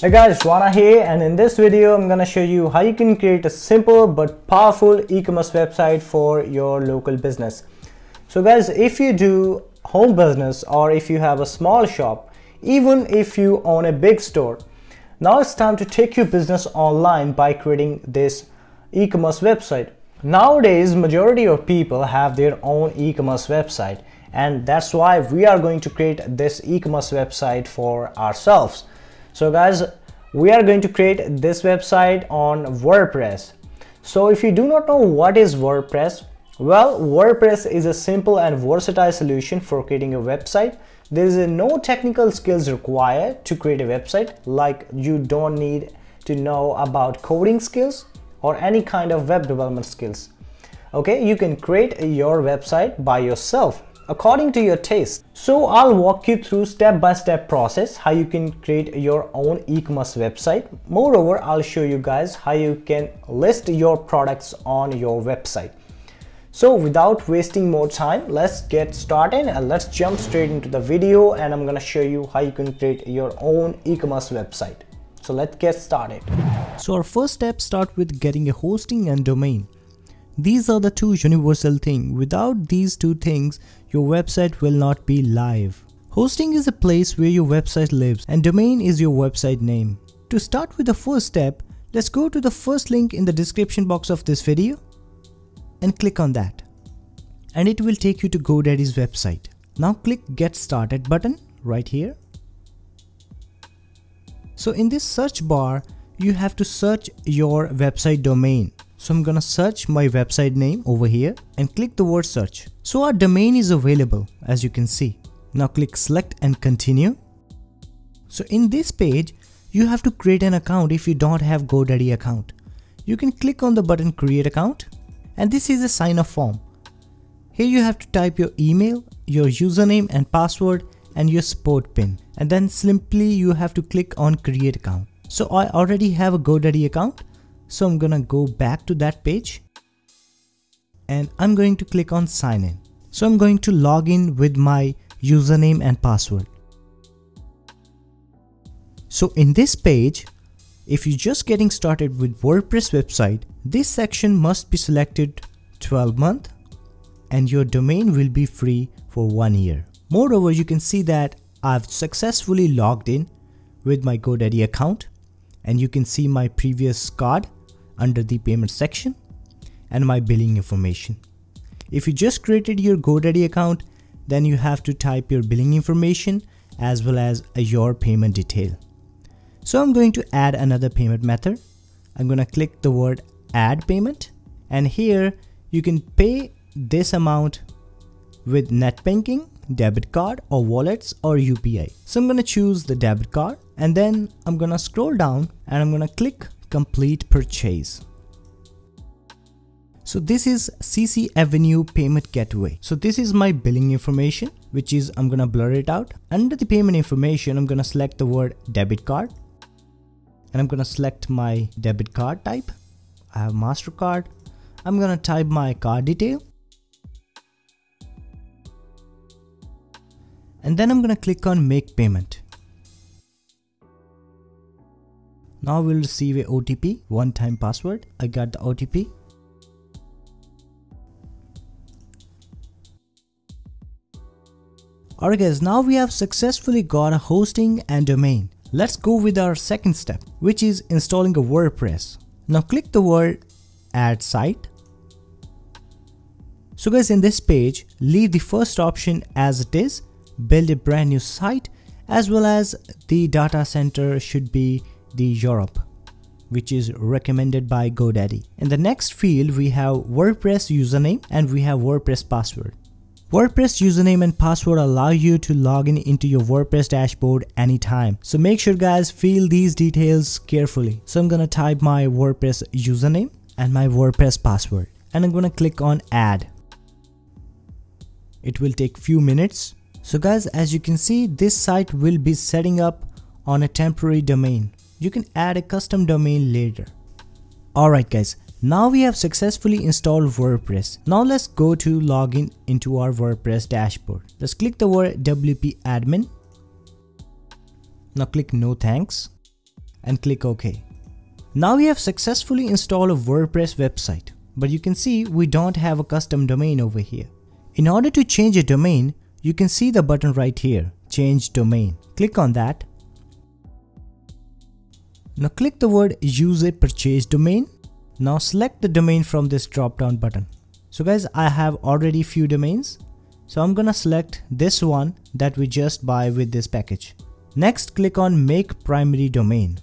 Hey guys, Rana here, and in this video I'm gonna show you how you can create a simple but powerful e-commerce website for your local business. So guys, if you do home business or if you have a small shop, even if you own a big store, now it's time to take your business online by creating this e-commerce website. Nowadays, majority of people have their own e-commerce website, and that's why we are going to create this e-commerce website for ourselves. So guys, we are going to create this website on WordPress. So if you do not know what is WordPress, well, WordPress is a simple and versatile solution for creating a website. There is no technical skills required to create a website, like you don't need to know about coding skills or any kind of web development skills. Okay, you can create your website by yourself, according to your taste. So I'll walk you through step-by-step process how you can create your own e-commerce website. Moreover, I'll show you guys how you can list your products on your website. So without wasting more time, let's get started and let's jump straight into the video, and I'm gonna show you how you can create your own e-commerce website. So let's get started. So our first step starts with getting a hosting and domain. These are the two universal things. Without these two things, your website will not be live. Hosting is a place where your website lives, and domain is your website name. To start with the first step, let's go to the first link in the description box of this video and click on that. And it will take you to GoDaddy's website. Now click Get Started button right here. So in this search bar, you have to search your website domain. So I'm gonna search my website name over here and click the word search. So our domain is available, as you can see. Now click select and continue. So in this page, you have to create an account if you don't have GoDaddy account. You can click on the button create account, and this is a sign up form. Here you have to type your email, your username and password and your support pin, and then simply you have to click on create account. So I already have a GoDaddy account. So I'm gonna go back to that page and I'm going to click on sign in. So I'm going to log in with my username and password. So in this page, if you're just getting started with WordPress website, this section must be selected 12 month and your domain will be free for 1 year. Moreover, you can see that I've successfully logged in with my GoDaddy account, and you can see my previous card under the payment section and my billing information. If you just created your GoDaddy account, then you have to type your billing information as well as your payment detail. So I'm going to add another payment method. I'm gonna click the word add payment, and here you can pay this amount with net banking, debit card or wallets or UPI. So I'm gonna choose the debit card, and then I'm gonna scroll down and I'm gonna click complete purchase. So this is CC Avenue payment gateway. So this is my billing information, which is, I'm gonna blur it out. Under the payment information, I'm gonna select the word debit card, and I'm gonna select my debit card type. I have MasterCard. I'm gonna type my card detail, and then I'm gonna click on make payment. Now we'll receive a OTP, one time password. I got the OTP. Alright guys, now we have successfully got a hosting and domain. Let's go with our second step, which is installing a WordPress. Now click the word add site. So guys, in this page, leave the first option as it is. Build a brand new site, as well as the data center should be the Europe, which is recommended by GoDaddy. In the next field, we have WordPress username and we have WordPress password. WordPress username and password allow you to log in into your WordPress dashboard anytime. So make sure guys, fill these details carefully. So I'm gonna type my WordPress username and my WordPress password, and I'm gonna click on add. It will take few minutes. So guys, as you can see, this site will be setting up on a temporary domain. You can add a custom domain later. Alright guys, now we have successfully installed WordPress. Now let's go to login into our WordPress dashboard. Let's click the word WP admin. Now click no thanks. and click OK. Now we have successfully installed a WordPress website, but you can see we don't have a custom domain over here. In order to change a domain, you can see the button right here, Change Domain. Click on that. Now click the word Use It Purchase Domain. Now select the domain from this drop down button. So guys, I have already few domains, so I'm gonna select this one that we just buy with this package. Next, click on Make Primary Domain.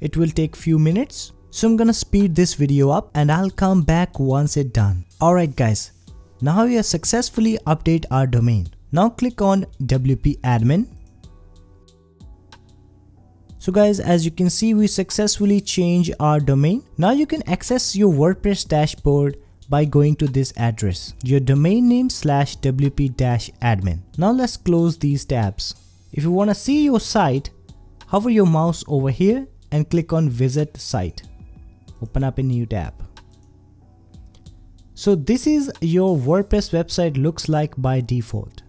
It will take few minutes, so I'm gonna speed this video up and I'll come back once it's done. Alright guys, now we have successfully updated our domain. Now click on WP Admin. So guys, as you can see, we successfully changed our domain. Now you can access your WordPress dashboard by going to this address, your domain name / wp-admin. Now let's close these tabs. If you want to see your site, hover your mouse over here and click on Visit Site. Open up a new tab. So this is your WordPress website looks like by default.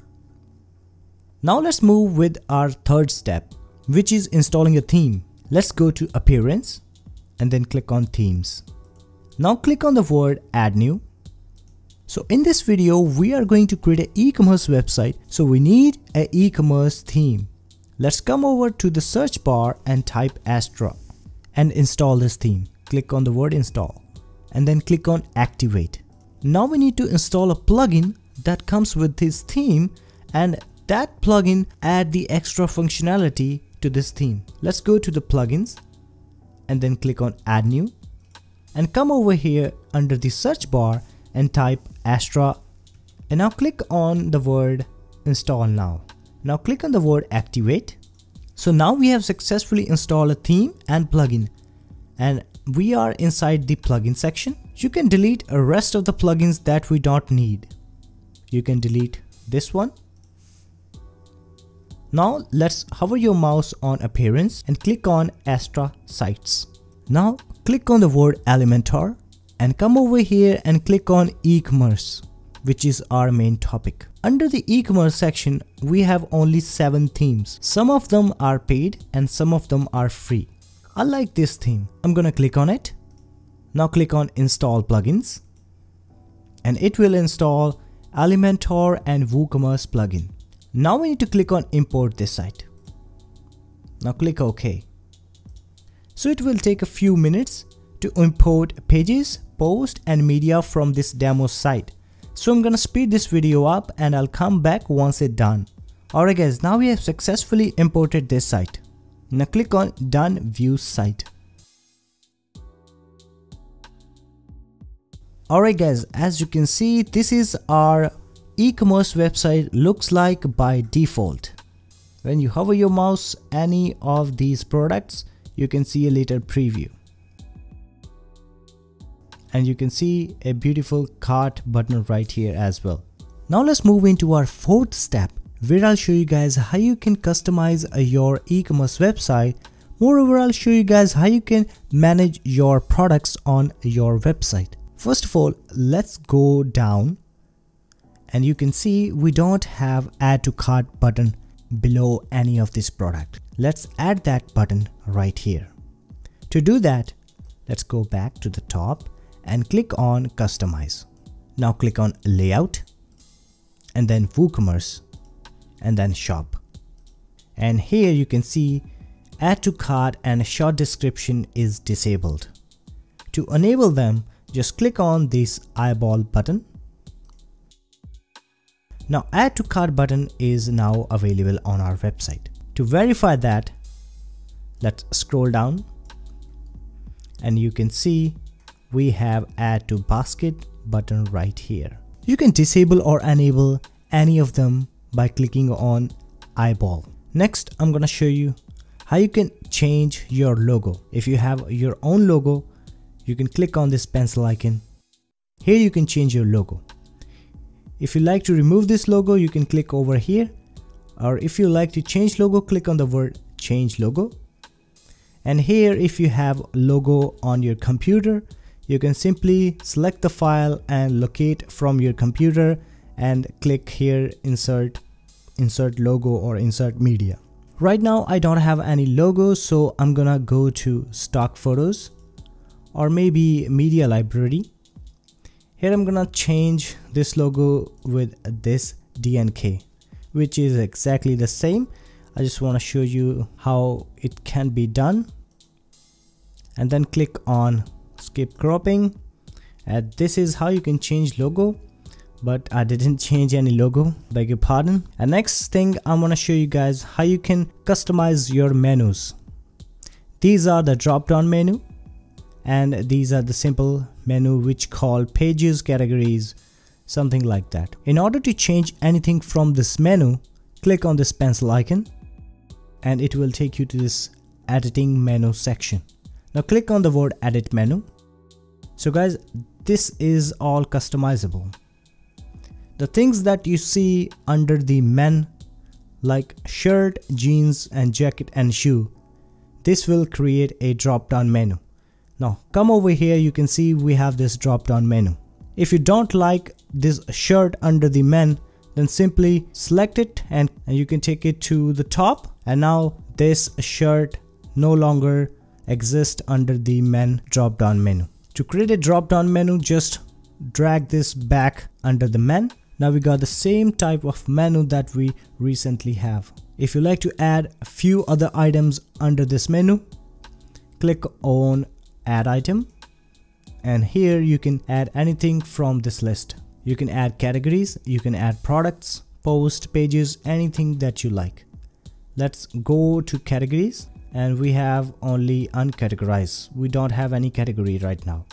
Now let's move with our third step, which is installing a theme. Let's go to Appearance and then click on Themes. Now click on the word Add New. So in this video, we are going to create an e-commerce website, so we need an e-commerce theme. Let's come over to the search bar and type Astra and install this theme. Click on the word Install and then click on Activate. Now we need to install a plugin that comes with this theme, and that plugin adds the extra functionality to this theme. Let's go to the plugins and then click on Add New and come over here under the search bar and type Astra, and now click on the word Install Now. Now click on the word Activate. So now we have successfully installed a theme and plugin, and we are inside the plugin section. You can delete the rest of the plugins that we don't need. You can delete this one. Now let's hover your mouse on Appearance and click on Astra Sites. Now click on the word Elementor and come over here and click on e-commerce, which is our main topic. Under the e-commerce section, we have only 7 themes. Some of them are paid and some of them are free. I like this theme. I'm gonna click on it. Now click on Install Plugins and it will install Elementor and WooCommerce plugin. Now we need to click on Import this site. Now click OK. So it will take a few minutes to import pages, posts and media from this demo site. So I'm gonna speed this video up and I'll come back once it's done. Alright guys, now we have successfully imported this site. Now click on Done View Site. Alright guys, as you can see, this is our e-commerce website looks like by default. When you hover your mouse any of these products, you can see a little preview. And you can see a beautiful cart button right here as well. Now let's move into our fourth step, where I'll show you guys how you can customize your e-commerce website. Moreover, I'll show you guys how you can manage your products on your website. First of all, let's go down and you can see we don't have Add to Cart button below any of this product. Let's add that button right here. To do that, let's go back to the top and click on Customize. Now click on Layout and then WooCommerce and then Shop. And here you can see Add to Cart and Short Description is disabled. To enable them, just click on this eyeball button. Now Add to Cart button is now available on our website. To verify that, let's scroll down and you can see we have Add to Basket button right here. You can disable or enable any of them by clicking on eyeball. Next, I'm gonna show you how you can change your logo. If you have your own logo, you can click on this pencil icon. Here you can change your logo. If you like to remove this logo, you can click over here. Or if you like to change logo, click on the word Change Logo. And here, if you have logo on your computer, you can simply select the file and locate from your computer and click here Insert Logo or Insert Media. Right now I don't have any logos, so I'm gonna go to stock photos or maybe media library. Here I'm gonna change this logo with this DNK, which is exactly the same. I just want to show you how it can be done. And then click on skip cropping. And this is how you can change logo, but I didn't change any logo, beg your pardon. And next thing I'm gonna show you guys how you can customize your menus. These are the drop down menu, and these are the simple menu which call pages, categories, something like that. In order to change anything from this menu, click on this pencil icon and it will take you to this editing menu section. Now click on the word edit menu. So guys, this is all customizable. The things that you see under the men, like shirt, jeans and jacket and shoe, this will create a drop down menu. Now come over here, you can see we have this drop down menu. If you don't like this shirt under the men, then simply select it and you can take it to the top, and now this shirt no longer exists under the men drop down menu. To create a drop down menu, just drag this back under the men. Now we got the same type of menu that we recently have. If you like to add a few other items under this menu, click on add item, and here you can add anything from this list. You can add categories, you can add products, posts, pages, anything that you like. Let's go to categories, and we have only uncategorized. We don't have any category right now.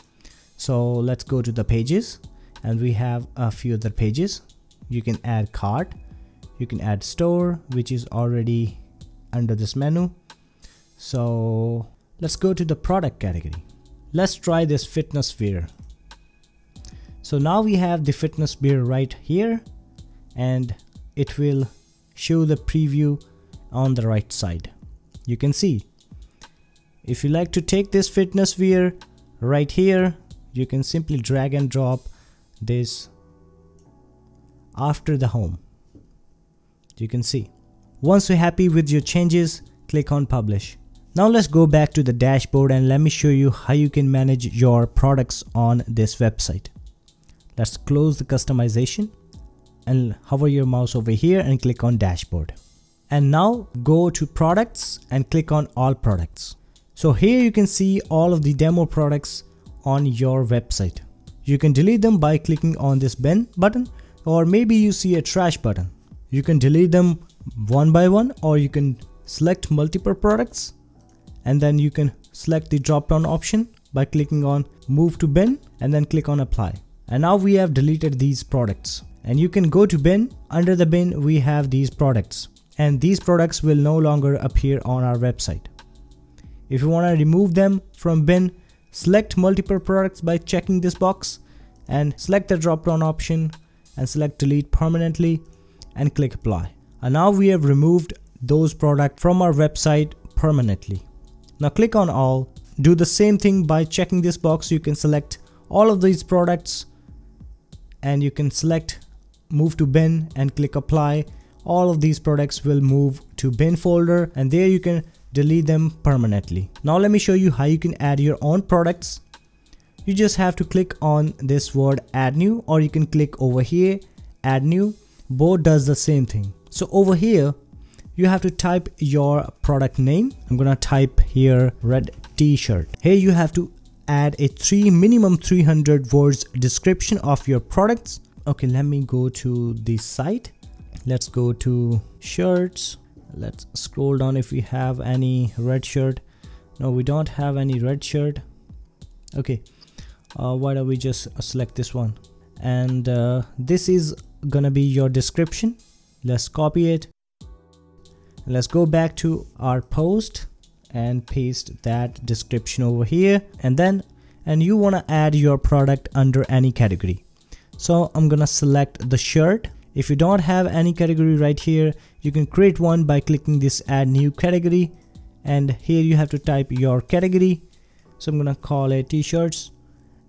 So let's go to the pages, and we have a few other pages. You can add cart, you can add store, which is already under this menu. So let's go to the product category. Let's try this fitness wear. So now we have the fitness beer right here, and it will show the preview on the right side. You can see, if you like to take this fitness beer right here, you can simply drag and drop this after the home. You can see. Once you're happy with your changes, click on publish. Now let's go back to the dashboard and let me show you how you can manage your products on this website. Let's close the customization and hover your mouse over here and click on dashboard. And now go to products and click on all products. So here you can see all of the demo products on your website. You can delete them by clicking on this bin button, or maybe you see a trash button. You can delete them one by one, or you can select multiple products and then you can select the drop down option by clicking on move to bin and then click on apply. And now we have deleted these products, and you can go to bin. Under the bin we have these products, and these products will no longer appear on our website. If you want to remove them from bin, select multiple products by checking this box and select the drop down option and select delete permanently and click apply. And now we have removed those products from our website permanently. Now click on all. Do the same thing by checking this box. You can select all of these products and you can select move to bin and click apply. All of these products will move to bin folder, and there you can delete them permanently. Now let me show you how you can add your own products. You just have to click on this word add new, or you can click over here add new. Both does the same thing. So over here you have to type your product name. I'm gonna type here red t-shirt. Here you have to add a minimum 300 words description of your products. Okay, let me go to the site. Let's go to shirts. Let's scroll down if we have any red shirt. No, we don't have any red shirt. Okay, why don't we just select this one, and this is gonna be your description. Let's copy it. Let's go back to our post and paste that description over here, and you want to add your product under any category. So I'm gonna select the shirt. If you don't have any category right here, you can create one by clicking this add new category, and here you have to type your category. So I'm gonna call it t-shirts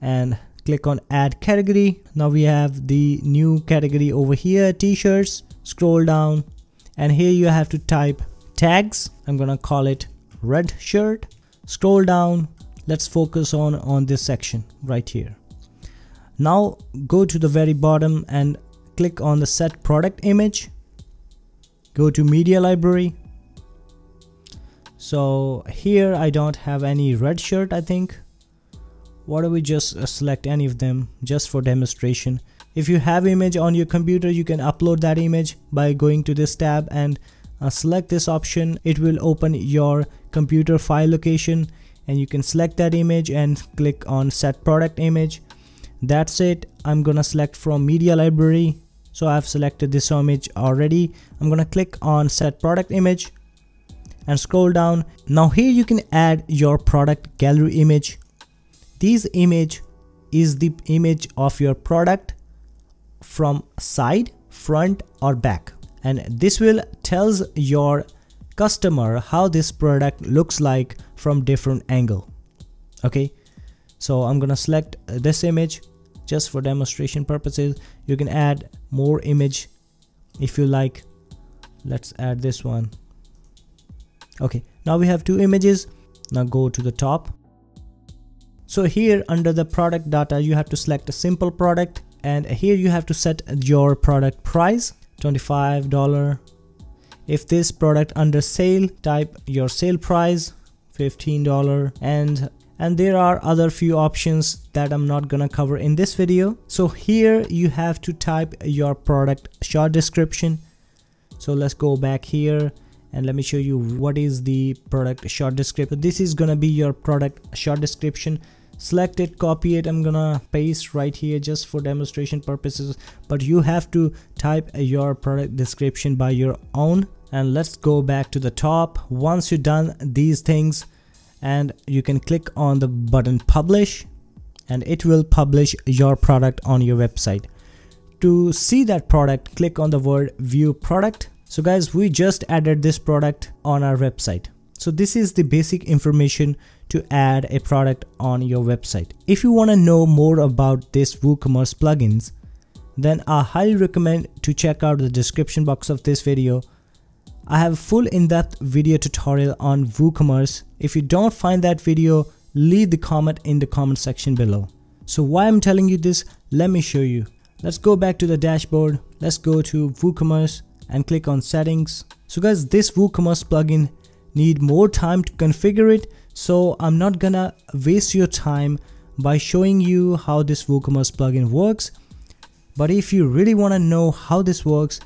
and click on add category. Now we have the new category over here, t-shirts. Scroll down, and here you have to type tags. I'm gonna call it red shirt. Scroll down. Let's focus on this section right here. Now go to the very bottom and click on the set product image. Go to media library. So here I don't have any red shirt, I think. Why don't we just select any of them just for demonstration. If you have image on your computer, you can upload that image by going to this tab and select this option. It will open your computer file location and you can select that image and click on set product image. That's it. I'm gonna select from media library. So I've selected this image already. I'm gonna click on set product image and scroll down. Now here you can add your product gallery image. This image is the image of your product from side, front or back. And this will tells your customer how this product looks like from different angle. Okay, so I'm gonna select this image just for demonstration purposes. You can add more image if you like. Let's add this one. Okay, now we have two images. Now go to the top. So here under the product data, you have to select a simple product, and here you have to set your product price, $25. If this product under sale, type your sale price, $15, and there are other few options that I'm not gonna cover in this video. So here you have to type your product short description. So let's go back here and let me show you what is the product short description. This is gonna be your product short description. Select it, copy it. I'm gonna paste right here just for demonstration purposes, but you have to type your product description by your own. And let's go back to the top. Once you've done these things, and you can click on the button publish, and it will publish your product on your website. To see that product, click on the word view product. So guys, we just added this product on our website. So this is the basic information to add a product on your website. If you want to know more about this WooCommerce plugins, then I highly recommend to check out the description box of this video. I have a full in-depth video tutorial on WooCommerce. If you don't find that video, leave the comment in the comment section below. So why I'm telling you this, let me show you. Let's go back to the dashboard. Let's go to WooCommerce and click on settings. So guys, this WooCommerce plugin need more time to configure it, so I'm not gonna waste your time by showing you how this WooCommerce plugin works. But if you really want to know how this works,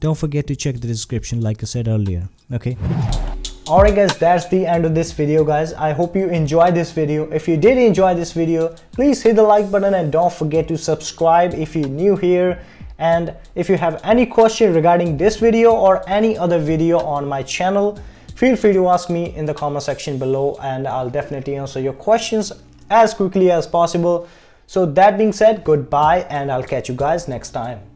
don't forget to check the description like I said earlier. Okay, alright guys, that's the end of this video guys. I hope you enjoyed this video. If you did enjoy this video, please hit the like button and don't forget to subscribe if you're new here. And if you have any question regarding this video or any other video on my channel, feel free to ask me in the comment section below, and I'll definitely answer your questions as quickly as possible. So that being said, goodbye, and I'll catch you guys next time.